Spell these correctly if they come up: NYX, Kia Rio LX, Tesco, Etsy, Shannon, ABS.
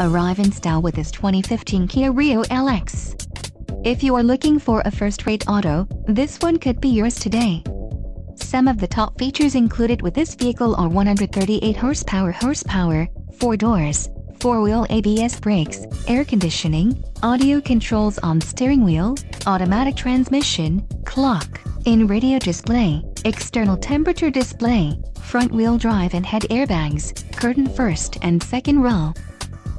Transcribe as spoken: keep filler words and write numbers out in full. Arrive in style with this twenty fifteen Kia Rio L X. If you are looking for a first-rate auto, this one could be yours today. Some of the top features included with this vehicle are one hundred thirty-eight horsepower horsepower, four doors, four-wheel A B S brakes, air conditioning, audio controls on steering wheel, automatic transmission, clock, in-radio display, external temperature display, front-wheel drive and head airbags, curtain first and second row.